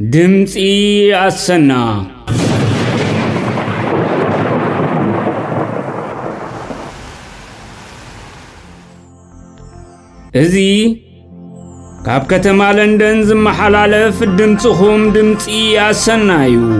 دمسي أسنا إذي كاب كتما لندن زم حلال في دمسهم دمسي أسنا يو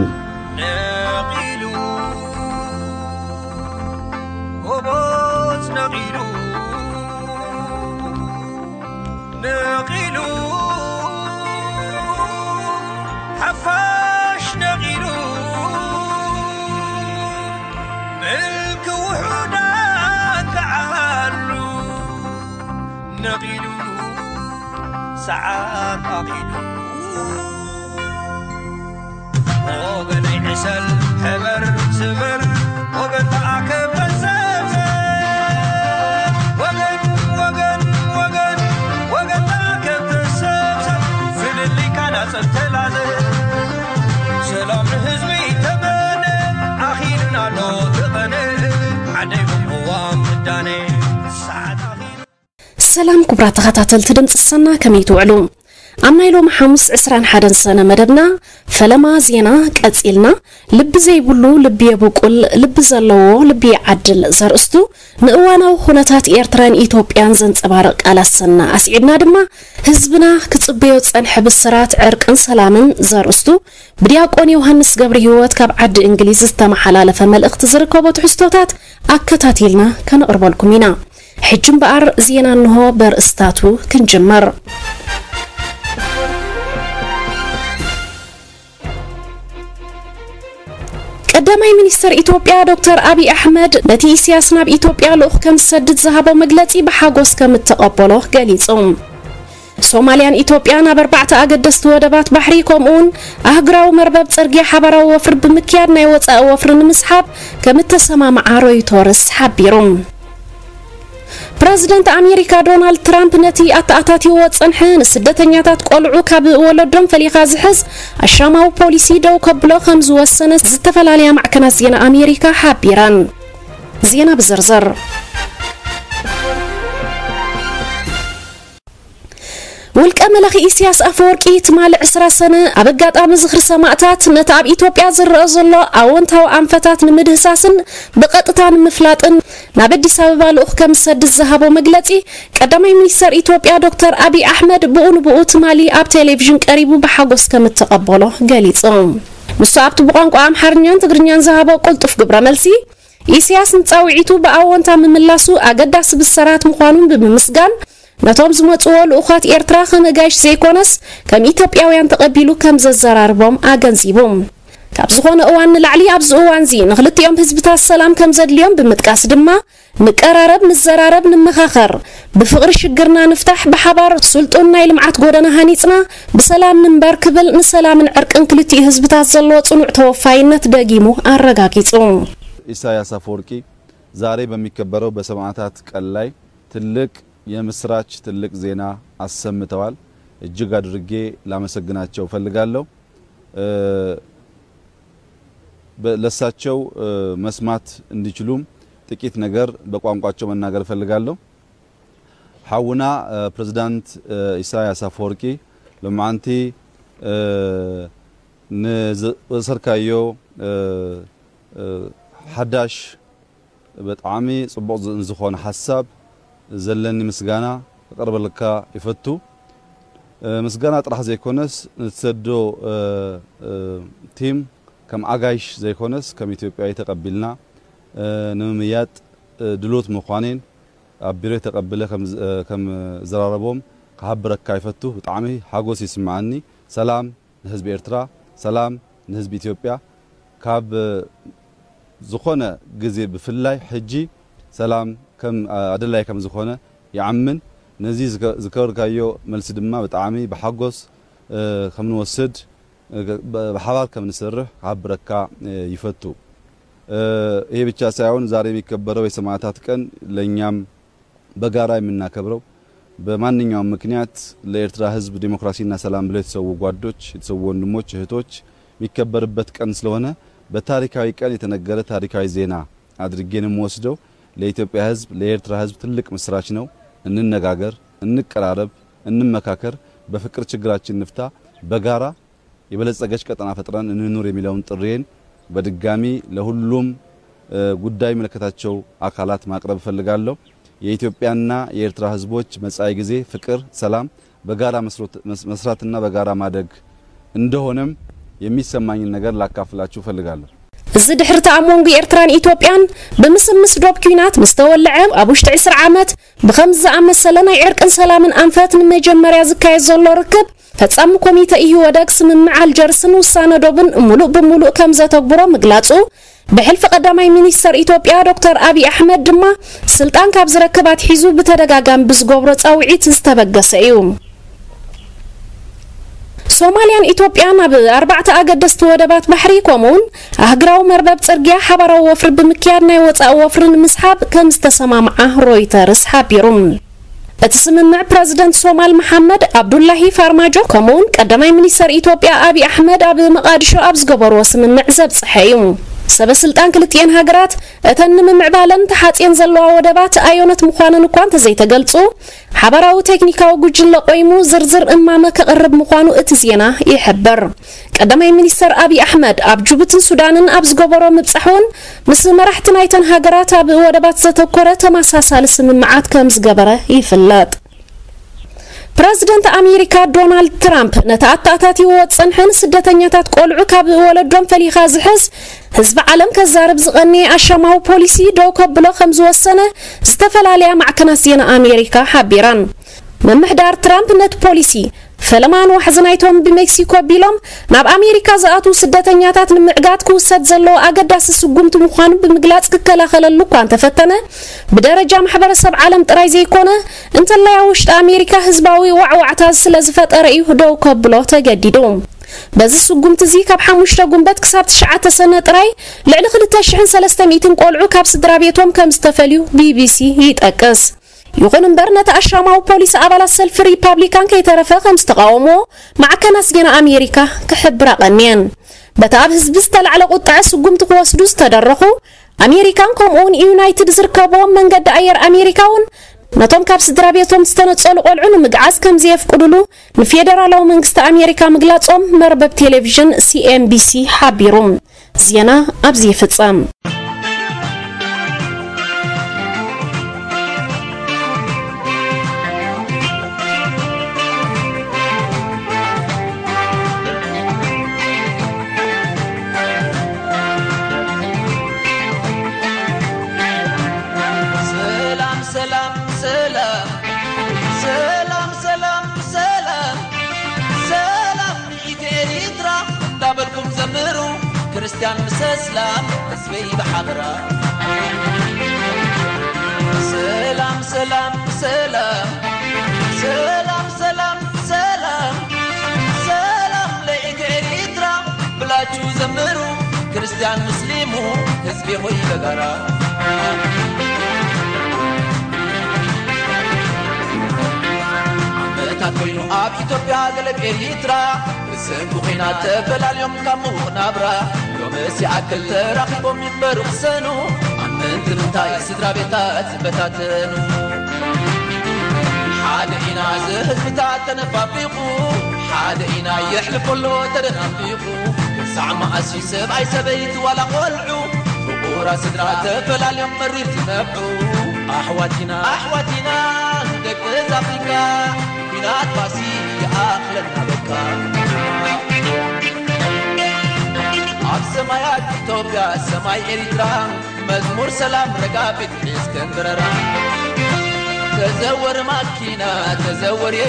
السلام كبرات غتاتل تدمس السنة كميتو علوم عمنا يلوم حمس عسران حدن سنة مددنا فلما زينا كأسئلنا لب زي بلو لب يبوكل لب زلو لب يعدل زرستو نقوانا وخونتات إيرتران إيتوبيان زنت أبارك على السنة أسئلنا دما هزبنا كتبيوت سنحب السرات عرق انسلامن زرستو برياق أوني وهنس قبريوات كاب عد إنجليز استمع حلال فمال اختزرك وبتحستوتات أكتاتيلنا كان أربالكم منا حجم بقر زينا انه بر استاتو كنجمر قدامي منستر ايتوبيا دكتور ابي احمد نتي سياسنا بايتوبيا لوخ كم سدد زهابو مغلصي بحاغوس كم تقبلوه غليصوم ሶማሊያን ኢትዮጵያን አበርባዕታ አገደስት ወደባት ባህሪ ቆምኡን አህግራው መርበብ ጽርጊያ ሐበራው ወፍር በመክያድ ናይ ወጻእ ወፍርን መስሐብ ከምተሰማማ አሮይ ተወርስ ሐቢሩም بريزيدنت أمريكا دونالد ترامب نتي أتأتاتي واتسنحن السدتنياتات قلعو كاب ولدهم فليخاز حز الشاماو بوليسي دو كبلو خمز والسنة زتفل عليها معكنا زينا أمريكا حابيران زينا بزرزر ولك أملاخي إسياس أفورك إيتمال عسرة سنة أبقات أمزخر سماعتات نتعب إتوبيا زر أزلو أونتاو أنفتات نمدهساسن بقطتان مفلاتن نابدي سببا لأخكا مسد الزهاب ومقلتي كدامي منيسر إتوبيا دكتور أبي أحمد بقون بقوت مالي أب تلفزيون قريبو بحاقوس كمتقبلو قاليتهم مستعبت بقانكو عام حرنيان تقرنيان زهابو قلت في قبرة ملسي إسياس نتاوعيتو بأونتا مملاسو أقداس بالسرات مقانون بمسقان نتوم زمتول أخوات إيرترا خنجاش سيكونس كم إثيوبياويان تقبلوا كم زراربهم أجنسيبهم كابزخون أوان العلي أبزوان زين غلط يوم هزبتها السلام كم زد اليوم بمتكاس دمه نكررب نزرارب نمخاخر بفقر شجرنا نفتح بحبار سلطنا يلمعت جورنا هنيتنا بسلام نمبركبل نسلام نعرق انكلتي هزبتها الزلوت ونعتوه فاينت داجيمو الرجاكيتون إسايا سافوركي زاري بمكبروا بسمعتات كلاي تلك يا مسراج تلك زينا አሰምተዋል እጅግ አድርጌ ላመሰግናቸው ፈልጋለሁ ለሳቸው መስማት እንዲችሉም ጥቂት ነገር በቋንቋቸው መናገር ፈልጋለሁ ሐውና ፕሬዝዳንት ኢሳያስ አፈወርቂ ለማንቲ ንሰርካዮ ሐዳሽ በጣም ጽቡቅ ዝሆን ሐሳብ زلني مسجانا قرب لك يفتو مسجانا طرح زي كونس نتسدو تيم كم عجايش زي كونس كم إثيوبيا تقبلنا نميات دلوت مخانين عبيرة تقبله كم زراربهم كعبرك كيفتو طعمي حاجوس يسمعني سلام نهزب إرترا سلام نهزب إثيوبيا كعب زخونة جزير بفلاي حجي سلام كم أدلة كم زخونة يعمن نزيز ذكر كيو ملسد ما بتعامي بحجوس خمن وسد بحضر كم نسرح عبرك يفتو هي بتشاسعون زاري بيكبروا يسمعتات كن لينيام بجاراي منا كبروا بمان نيوم مكنيات لإرترا حزب ديمقراطينا سلام بليت سووا قادوتش يسوون نموتش هتوتش بيكبر بتكن سلونا بتاريكاي كان يتنقل تاريكاي زينا عدرجين موسدو ለኢትዮጵያ ህዝብ ለኤርትራ ህዝብ ትልቅ መስራች ነው እንነጋገር እንቀራረብ እንመካከር በፍቅር ችግራችን ንፍታ በጋራ يبلس أجش كتنا فتران إنه نوري مليون ترين بدقامي لهولم قداي ملكاتشو عقلات ما أقرب فلقالو يأثيوبيانا يرترا حزبوج مسأي جزي فكر سلام بجارة مسراتنا بجارة مادق إندهونم يميس ماين النجار لكافلا تشوف فلقالو زد حرت عمون إرتران إثيوبيان بمسم مسدوب كينات مستوى اللعب أبوش تعسر عامات بخمسة عام سلنا يعرق إن سلام أنفات من مجمر يزكى يزول ركب فتسام كوميتا إيهو داكس من مع الجرسن وسانا دوبن ملوك بملوك كمزة تكبرو مقلاتو بحلف قدامي مينيستر إثيوبيا دكتور أبي أحمد دما سلطان كاب زركبات حزوب بتدقاقان بزقوبرت أو عيت استبقس أيوم ሶማሊያን ኢትዮጵያን በ4 አገደስት ወደባት ባህሪ ቆሙን አግራው መርበብ ጽርጊያ ሐበራው ወፍር በመኪያና ይወጣው ወፍርን መስሐብ ከምስተሰማማ ሮይተርስ ሐቢሩም እትስምምዕ ፕሬዝዳንት ሶማል መሐመድ አብዱላሂ ፋርማጆ ቆሙን ቀዳማይ ሚኒስተር ኢትዮጵያ አቢ አህመድ አብ መቃድሾ አብዝ ገበሮ ስምምዕ ዘብጽሐዩ سبب سلطان كل تين هجرات أتنم معبالن تحت ينزل وودبات أيونت مخانن قانت زي تجلسوا حبروا تكنيكا وجل قيمو زرزر إمامة كقرب مخانو اتزينه يحبر قدام المنستر أبي أحمد أبجوبة السودان أبز جبرة مبصحون مثل ما رحت نايتن هجرات وودبات زتكرة ما سالس من معاد كمز جبرة يفلات بريزيدنت أمريكا دونالد ترامب نتعطاتي واتسنحن سدتنياتات قلعو كابولد دون فلي خازحز حزب عالم كزارب زغني أشماو بوليسي دوكو بلو 5 سنة استفل عليها مع كناسين أمريكا حبيران من محدار ترامب نت بوليسي فلما أنو حزنايتهم بمكسيكو بيلوم ناب أمريكا زقاتو سدتنياتات نمعقات كوسات زلو أقداس سقومتو مخانو بمقلات ككلا خلالو كان تفتنة بدرجة محبر سب عالم ترايزي كونه انت اللي عوشت أمريكا هزباوي وعوعتها سلازفات أرأيه دو كبلو تجددوم بزي سقومت زي كاب حموشتا قنبات كساب 9 سنة تراي لعل خلتا شحن 300 قولعو كاب سدرابيتهم كمستفليو بي بي سي يتأكس يغنم برنة أشامة وبوليس أبلا السلف ريبابليكان كي ترفاقهم استقاومو مع كناس جنا أمريكا كحبر غنيان بتعب هزبستل على قطع سقمت قواس دوس تدرخو أمريكان كومون يونايتد زركبون من قد أير أمريكاون نتوم كابس درابيتهم ستنة تسألو قلعون ومقعز كم زيف قدلو الفيدرالو منقست أمريكا مقلاتهم مربب تلفزيون CNBC حابيرون زينا أبزيف تسام كريستيان مسلام اسمي بحضرة سلام سلام سلام سلام سلام سلام سلام ليك إريترا بلاتشو زمرو كريستيان مسلمو اسمي هوي بقرا تاكوينو اب إثيوبيا قلب إريترا سنكوخينا تبلا اليوم كامو نابرا يومس يعكل تراقبهم ينبرو خسنو عمنت منتاي سدرا بيتات بتاتنو حاد إنا زهز بتاتنا فابيقو حاد إنا يحلف اللو ترنفيقو ساعة ما أسي سبعي سبيت ولا قلعو فقورا سدرا تبلا اليوم مريب تنبعو أحواتنا أحواتنا دك زافيكا بنات باسي عقلنا بكا سمايات إثيوبيا سماي إريترا مزمور سلام رقابت في اسكندرة تزور ماكينة تزوري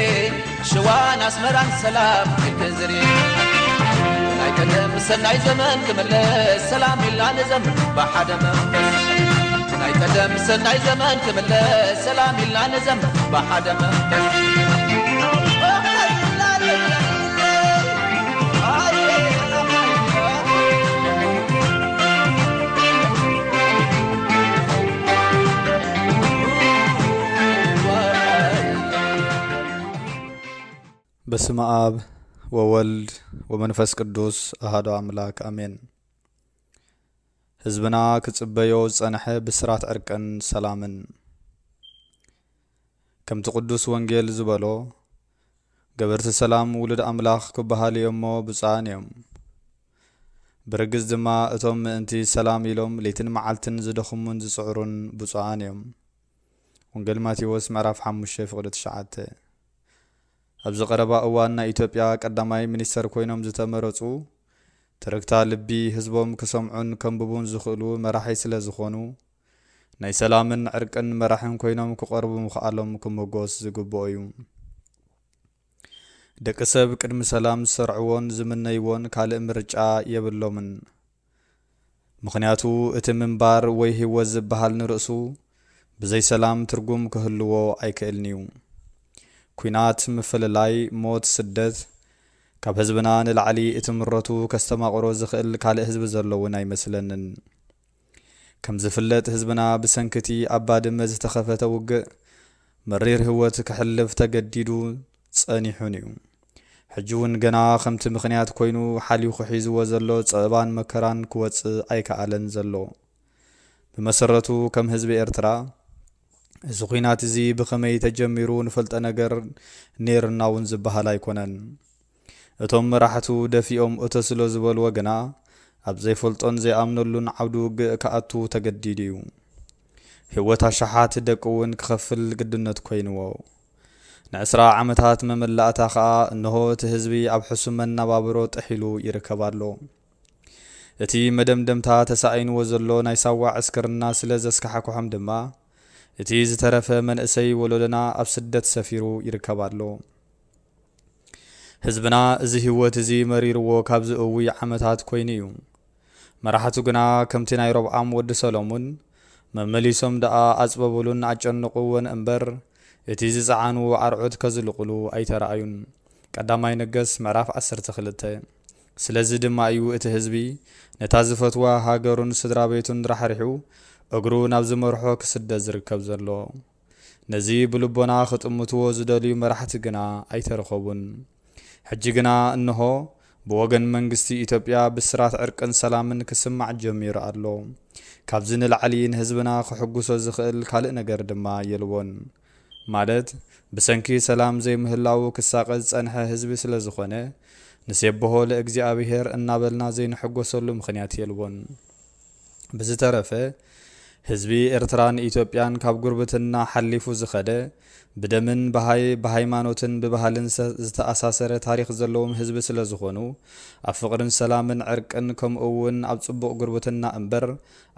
شوان أسمران سلام كتزري ناي كتم سناي زمن كملس سلام إلا نزمن بحد منفس ناي كتم سناي زمن كملس سلام إلا نزمن بحد منفس بسم آب وولد ومنفس قدوس أحد أملاك أمين حزبنا كتبيوز أنحي بسرات أركن سلام كم تقدس وانجيل زبالو قبرت السلام ولد أملاخ كبهالي أمو بصعانيهم برقز دماء أتوم انتي سلامي لهم ليتن معالتن زدخم منذ صعرون بصعانيهم ونقل ما تيوس معرف حموشي فقدت شعاته أبز قربا أولنا إتوبيا قدامي منيستر كوينهم زتمرتو تركتا لبي هزبهم كسمعون كمببون زخلو مراحي سلا زخونو ناي سلامن عرقن مراحيهم كوينهم كقرب مخالهم كمغوص زقبويهم دك سب قدم سلام سرعون زمنيون كال امرجا يبلومن مخنياتو اتمنبار وي هيوز بحال نرسو بزي سلام ترغم كهلو ايكلنيو كوينات مفللاي موت سدت كاب حزبنا نلعلي اتمرتو كستما قروز خل كال حزب زلو ناي مسلنن كم زفلت حزبنا بسنكتي اباد مز تخفته وق مرير هوت كحلف تجديدو ጸኒሑን ሕጅውን ገና ከምቲ ምኽንያት ኮይኑ ሓልዩ ሒዝዎ ዘሎ ጸባን መከራን ክወጽ ኣይከኣለን ዘሎ በመሰረቱ ከም ህዝብ ኤርትራ እዚ ኹናት እዚ ብኸመይ ተጀሚሩ ንፈልጠ ነገር ኔርናውን ዝበሃል ኣይኮነን እቶም መራሕቱ ደፊኦም እተስሎ ዝበልዎ ገና ኣብ ዘይፈልጦን ዘይኣምነሉን ዓውዱ ከኣቱ ተገዲድ እዩ ህወታ ሸሓት ደቁን ክኸፍል ግድነት ኮይኑዎ نسرع عمتات مملأتا خا انه تهزبي اب حسم النبابرو تحلو يركبالو اتي مدمدمتا تسعين وزلو نيساوا عسكر الناس لزسكحكو حمدما اتي زترف من اسي ولدنا اب سدت سفيرو يركبالو حزبنا ازي هو تزي مريرو كابز اوي عمتات كوينيو مراحتو غنا كمتي نايروب عام ود سولومون ممليسوم دعا اصببولن اجنقون انبر يتيز زعانو عرعود كزلقلو اي ترايون قداماي نغس معرف 12 سلازي دمايو ات حزبي نتازفتوا هاغرون سدرا بيتون درحرحو اغرو نابز مرحو كسد زركب زلو نزي بلبونا خطمتو زدليو مرحت غنا اي ترخوبن حجي غنا انه بوغن منغستي ايتوبيا بسرات ارقن سلامن كسمع جمير الله كابزن العليين حزبنا خحغوسو زخل كال نغر دما يلون مالت بسنكي سلام زي مهلاو كساقز انها هزبي سلازخونه نسيبهو لإجزيابيهر النابلنا زي نحقو سلو مخنياتي الون بزي طرفه هزبي ارتران ايتوبيان كاب قربتنا حليفو زخده بدمن بهاي مانوتن ببهالن زتأساسر تاريخ زلوم هزبي سلازخونو افقرن سلامن عرقن كم اوون ابتصبو قربتنا انبر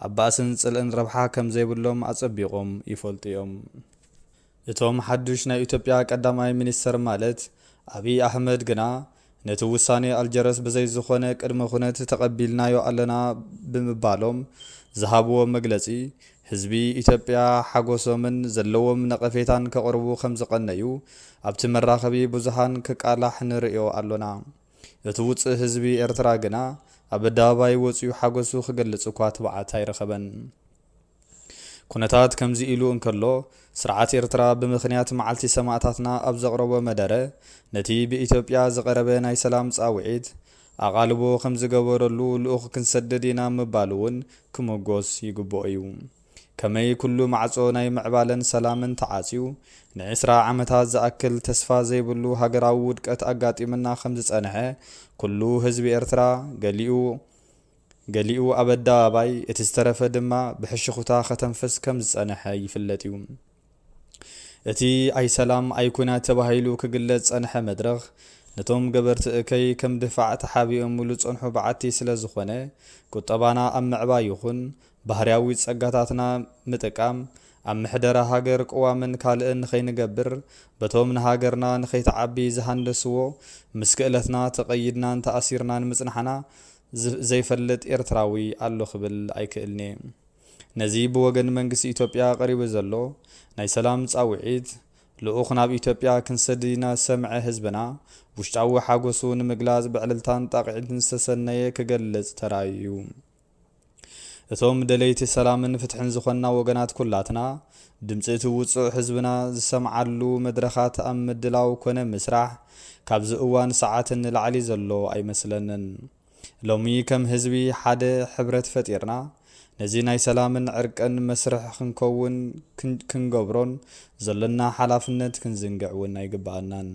اباسن سلن ربحا كم زي بلوم اتصبيقوم يفولتيوم يتوم حدوش نا إثيوبيا قداماي منيستر مالت أبي أحمد غنا نتوساني الجرس بزي زخونه قدم خنت تقبلنايو علنا بمبالوم ذهبو مغلصي حزبي إثيوبيا حغوسومن زلوم نقفيتان كقربو خمس قنيو ابت مراخبي بزحان كقالاح نريو علنا يتوص حزبي ارترا غنا ابداباي وصيو حغوسو خغلصو كات بعات يرخبن كونتات كمزي إلو انكرلو سرعات إرترا بمخنيات معالتي سماعتاتنا أبزغربو مدارة نتي بإثيوبيا زغربي ناي سلام تساوعيد أغالبو خمز قبورلو لأخو كنسددينا مبالون كموغوس يقبو ايو كمي كلو معصو ناي معبالن سلامن تعاسيو نعسرا عمتات زأكل تسفا زيبولو هاقراود كأتأقاتي منا خمز تسانحة كلو هزبي إرترا قاليو أبدا باي اتسترف دما بحش خطا ختنفس كمز أنا حي فلتيوم اتي أي سلام أي كنا تبهيلو كقلت أنا حمدرغ نتوم قبرت اكي كم دفعت حابي أمولوت أنحو بعتي سلازخونة كنت أبانا أم عبايوخن بهرياوي تسقطاتنا متكام أم حدر هاجر قوامن كالئن خي نقبر بتومن هاجرنا نخي تعبي زهن لسوو مسكئلتنا تقيدنا تأثيرنا نمتنحنا زي فلت إرتراوي على خبل أيكلني نزيب وجن منجس إثيوبيا قريب زلوا ناي سلام تعويد لأخنا بإثيوبيا كنسدينا سمع حزبنا وشتعو حاجوسون مجلس بعلتان تقعد نستسنية كجلز ترايوم ثم دليت سلام فتح نزخنا وجنات كلاتنا دمسيت وصو حزبنا سمع له مدرخات أم دلاو كنا مسرح كابز أوان ساعات العلي زلوا أي مثلاً لومي كم هزبي حدا حبرت فتيرنا نزيناي سلامن عرقن مسرح خنكون كنقبرون زلنا حلافنت كنزنقعونا يقبعنان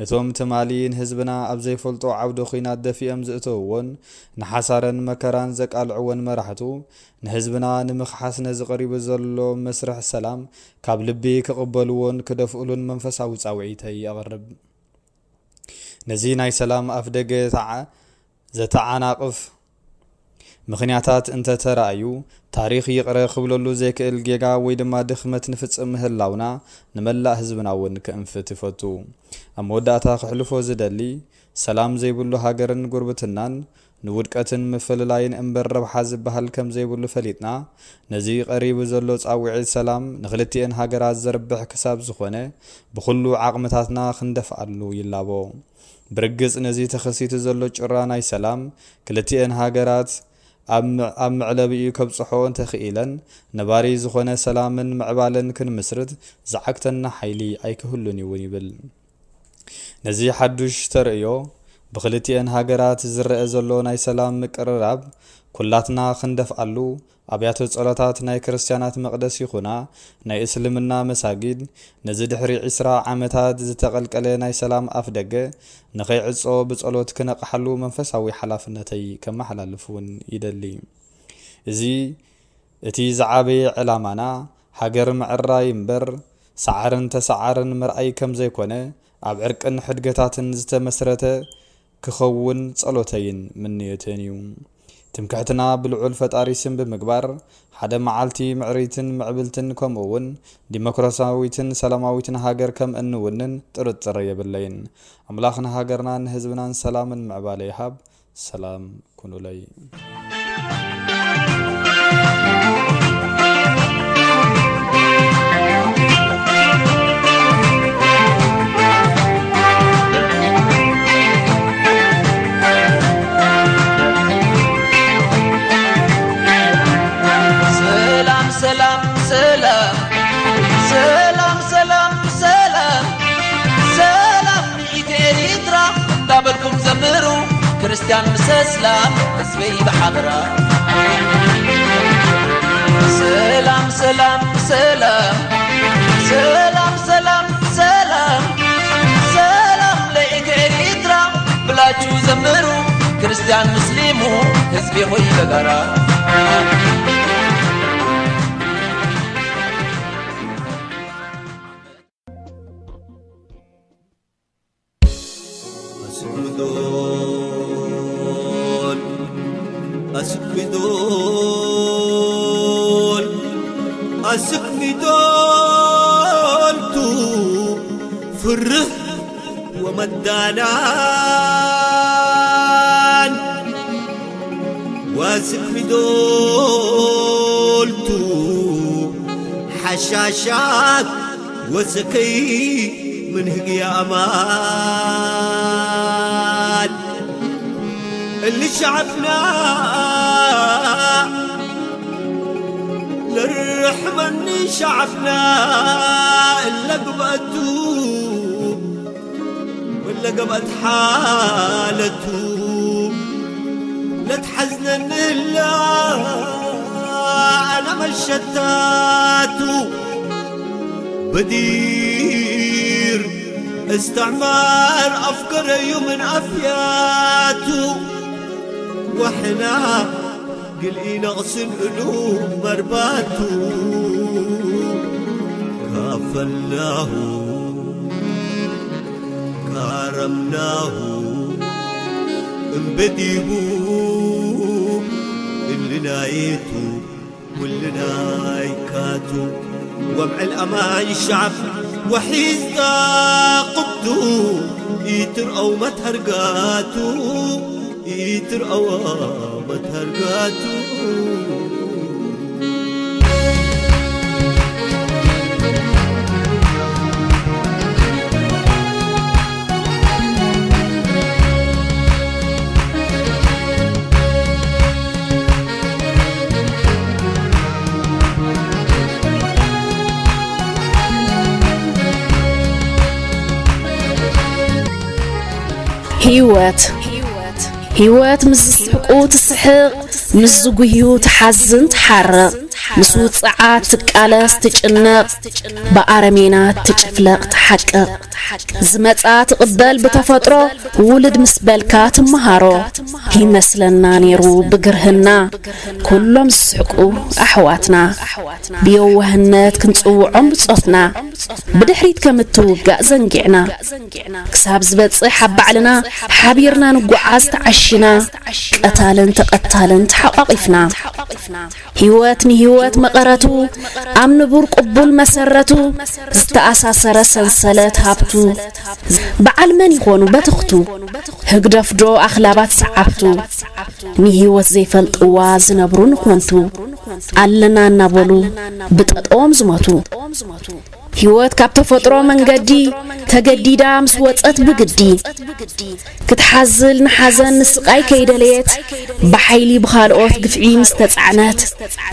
نتوم تمالين هزبنا أبزي فلطو عودو خينات دفي أمزئتوون نحسارن مكران زك العوان مرحتو نهزبنا نمخحسن زقريب زلو مسرح السلام كابلبي كقبلوون كدفؤلون منفساو تاوعيتي أغرب نزيناي سلام أفدق زتعاناقف مخنياتات انت ترأيو تاريخ يقرأ خبلولو زيك الجيغا ويدما دخمت نفتس مهلاونا نملا هزبنا ونكأنفتفتو أموداتا خحلفو زدالي سلام زيبولو هاقرن قربتنان نودكاتن مفللاين امبرب حازب بحالكم زيبولو فليتنا نزي قريب زلو تاوعي السلام نغلتي ان هاقراز زربح كساب زخونه بخلو عقمتاتنا خندف عدلو يلابو برقز نزي تخصيت زلو جراناي سلام كلتي ان هاقرات أم علبي كبصحون تخيلا نباري زخونا سلاما معبالا كنمسرد زعكتنا حيلي أيكهلني ونبل نزي حدوش تريو بخلتي أن هاجرات زرع زلوناي سلام مكرراب كلاتنا خندف علو أبياتو تسألتات ناي كريستيانات مقدس يخونا ناي إسلمنا مساجد نزيد حري عسرا عامتات زتغلق علينا سلام أفدقه نخي عزو بتسألوت كنق حلو منفساوي حلافنتي كما حلالفون يدلي إزي إتي زعابي علامانا حقر معرا ينبر سعرن تسعرن مرأي كم زيكونا أبعرك أن حدقتاتن زت مسرته كخون تسألوتين من نيتانيوم تمكعتنا بالعلفة أريسن بمقبار حدا معالتي معريتن معبلتن كمون ديمقراصاويتن سلاماويتن هاجر كم أنونن ترد تريا باللين أملاخنا هاجرنا نهزبنا سلاما معبالي حب سلام كونوا لي. كريستيان مسسلام اسمي بحبرة سلام سلام سلام سلام سلام سلام سلام ليك إريترا بلاجو زمرو كريستيان مسلمو اسمي هوي بقرة مدانان واسق بدولتو حشاشات وسكي من هقيا أمان اللي شعبنا للرحمن شعبنا اللي قبأتو لقبت حالته لا تحزنن إلا أنا مشتاته بدير استعمار أفكاري من أفياته وحنا قلقي نقص القلوب مرباته كافلناه كرمناه بديبو اللي نايته واللي نايكاته ومع الأمان شعب وحيد قبته يتر أو ما تهرقاته يتر أو ما تهرقاته هيوات مز السحق وتسحق مز قيوت حزن تحرق مسود ساعات على ستجنق بأرمينات تجفلقت حق زمت ساعات قبل بتفترة ولد مسبلكات مهارو هي مثلنا نيرو بقرهنا كلهم سحقوا أحواتنا بيوهنات كنتو عمب صفنا بدحريت كمتو زنقعنا كساب زبت صحب علينا حبيرنا نقعز تعشينا قتالنت حققفنا هواتني هوات مقرتو أمن برق قبل مسرتو استأساسر سلسلات هابتو بعلمن يكونوا بتختو هقدف جو أخلابات سعبتو نهوات زي فلطواز نبرون كونتو علنا نبولو بتقطقوم زمتو هوات كابتو فترة من قدي تقدي دامس واتقت بقدي كتحزل نحزن نسقاي كيداليت بحيلي بخالقوت قفعي مستسعنات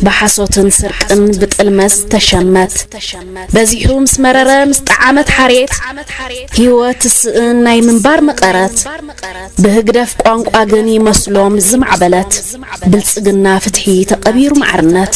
بحصوت سرقن بتقلمس تشمت بزيحو مسمررة مستعامت حريت هوات السقن ناي منبار مقارات بهقدف قوانق أغني مسلوم زمعبلت بلسقنا فتحي تقبير معرنات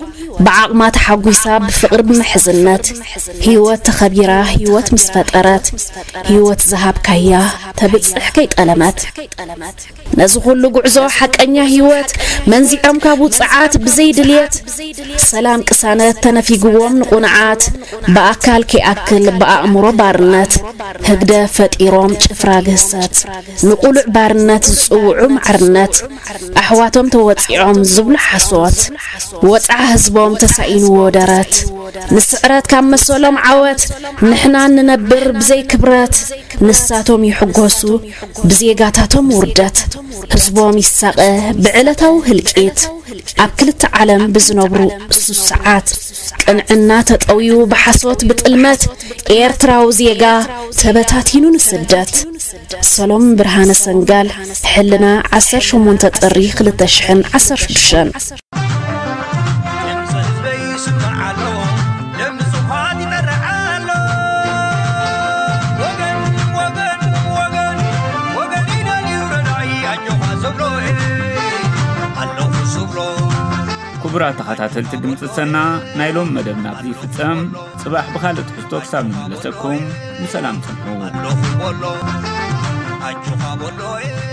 بعقمات حقوسة بفقر بمحزنات هوات خبيرة هوات مسفترات هوات ذهب كيا تبت حكاية ألمات نزغل لقعزو حق أنيا هوات منزي أمكابوت ساعات بزيد ليات سلام كسانات تنفي قوام نقنعات بأكل كأكل بأمر بارنات هكذا فتيروم شفراقسات نقول بارنات سوع معرنات أحواتهم توتيعهم زبل حصوات وتع هزبهم تسعين ودارات نسعرات كام مسولهم عوات نحنا ننبر بزي كبرات نساتهم يحقوسو بزي قاتاتهم وردات هزبهم يساقه بعلته هلكيت أبكل تعلم بزنبرو ساعات أنعنا تطويو بحصوت بتقلمات إيرتراو زيقا تبتاتينو نسدات سلام برهان سنقال حلنا 18 تاريخ للتشحن 10 شبشان كبرى تخطاتل تدمت السنة نايلوم مدبنا بذي فتسام صباح بخالة حزتوك سامن لسكم وسلام تنحو